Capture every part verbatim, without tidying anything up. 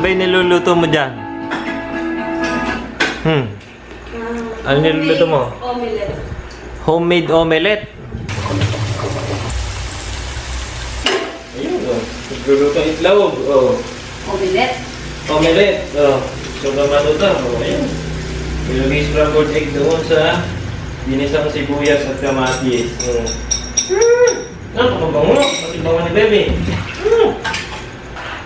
Ano ba yung niluluto mo dyan? Hmm. Ano niluluto mo? Omelette. Homemade omelette? Ayun o. Nagluluto ang itlog. Omelette. Omelette. So kamatutang. Ayun. Ilagay scrambled egg doon sa ginisang sibuyas at kamatis. Ano kabango? Masibango ni Bebe.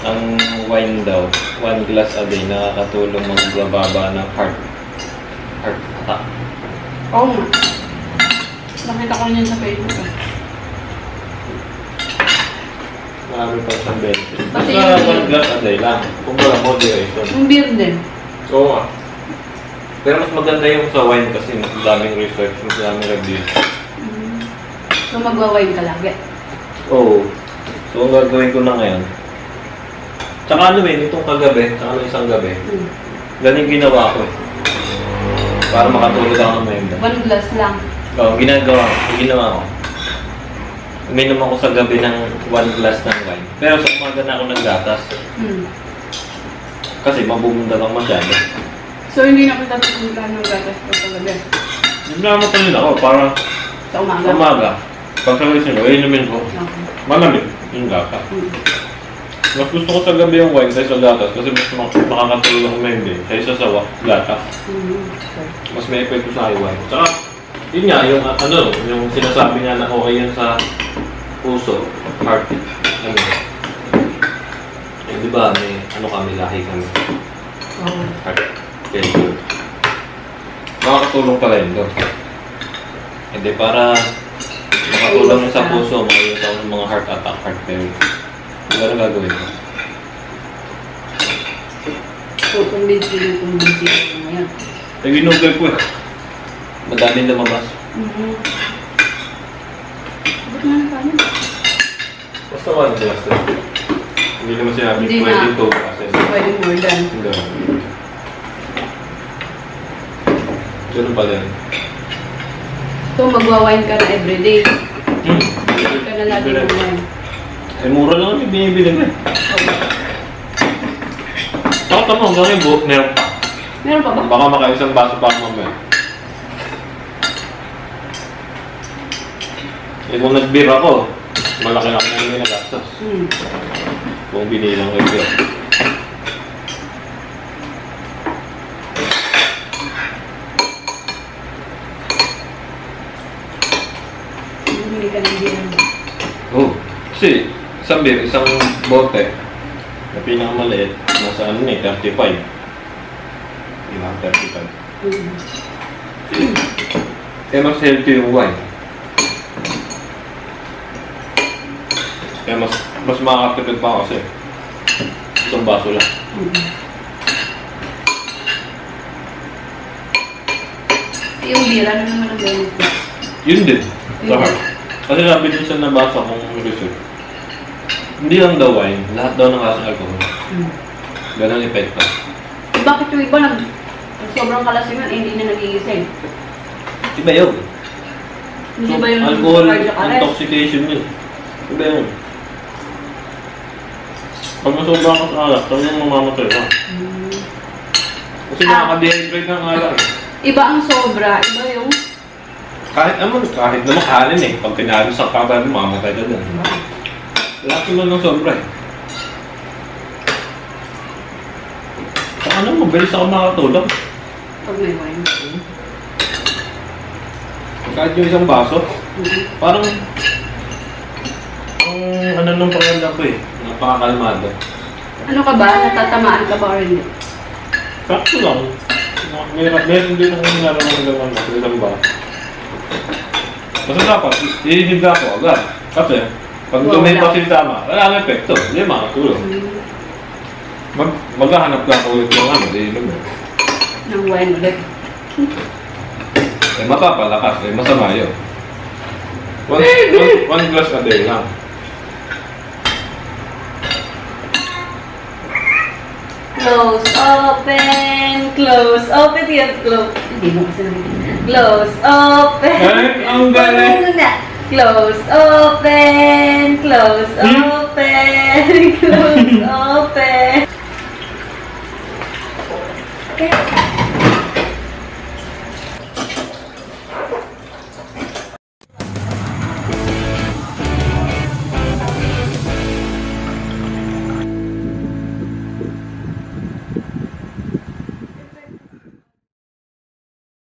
Ang wine daw, one glass a day, nakakatulong magbababa ng heart heart attack. Oo nga. Nakita ko niyan sa Facebook eh. Marami pa siyang benefit. Kasi yung one glass a day lang. Kung ba, moderation. Yung beer din. Oo nga. Pero mas maganda yung sa wine kasi mas daming research, mas daming review. Mm. So magwa-wine ka lagi? Oo. So ang gagawin ko na ngayon, tsaka ano eh, itong kagabi, tsaka ano isang gabi. Hmm. Ganun ginawa ko eh. Para makatulog ako ng mayroon. One glass lang? Oo, ginagawa ko. Ginawa ko. Uminom ako sa gabi ng one glass ng wine. Pero sa umaga na ako naggatas. Hmm. Kasi mabubunda lang masyado. So hindi na kita pagpunta ng gatas ko sa gabi? Hindi na matalin ako, para sa umaga. Sa umaga. Pag sabay sila, inumin ko. Okay. Malamit yung gatas. Hmm. Mas gusto ko sa gabi yung wine kaysa gatas kasi mas makakatulong mende kaysa sa gatas. Mas may epekto sa wine. Tsaka, yun nga, yung, ano, yung sinasabi niya na okay yan sa puso, heart. Ano? Eh, di ba, may ano kami, lahi kami. Oh. Heart. Very good. Makakatulong pala yun doon. Hindi, para makatulong yun sa puso, makakatulong ng mga heart attack, heart failure. Ano gagawin mo? Putumbid sila, putumbid sila ngayon. Ay, ginugay po eh. Madami lumabas. Mm-hmm. Ba't nga nakanin? Basta one glass lang. Hindi naman sinabi, hindi pwede na. Ito. Pwede more than. Hindi. Ganun pala yan. So, magwa-wine ka na everyday. Hmm? Hindi ka na lagi ng wine. Eh, mura lang yung binibili ko eh. Saka tamo, hanggang yung buhok, meron pa. Meron pa ba? Baka makaisang baso pa ako mamaya. Eh, kung nag-beer ako, malaki na ako na yung nagastos. Hmm. Kung binilang ko yung beer. Hindi ka nag-beer. Oo. Kasi, isang beer, isang bote na pinakamaliit, nasa ano eh, thirty-five. Ilang thirty-five. Mm. Eh, mas healthy yung wine. Eh, mas, mas makakatipid pa kasi isang baso lang. Mm. Yung beer, ano naman ang ganit ba? Yun din, sa heart. Kasi sabi din siya nabasa kong research. Hindi lang daw wine, lahat daw ng kasang alcohol. Mm. Ganang effect pa. Eh, bakit yung iba nag sobrang kalasingan eh, hindi na nagigising? Iba yun. Hindi ba yun? Alcohol intoxication yun. Iba yun. Pag masobra ka sa alak, saan yung mamamatay ka? Mm. Kasi ah, nakaka-dehydrate ng alak. Iba ang sobra, iba yung... Kahit naman, kahit naman kanin eh. Pag pinahalos ang kakain, mamamatay ka dyan. Mm. Laki lang ng sobra eh. Saka ano, mabilis ako nakatulog. Pag may wine. Hmm. Kahit yung isang baso, mm-hmm. Parang... Ang um, ano nung pakiramdam ko eh. Napakakalmado. Ano ka ba? Natatamaan ka ba o hindi? Sakto lang. Meron din akong nararamdaman ko sa isang baso. Basta dapat, iinibla ko agad. Kasi, pag tumay pa sila tama, wala ang epekto. Hindi makatulog. Mag maghahanap ka ulit ng ano, di inom mo. No, bueno, le... Es más papa, la pasta, es más amarillo. One, one, one glass a day now. Close, open, close, open, tío, close. Close, open. Ang galing. Close, open, close, open, close, open. Okay.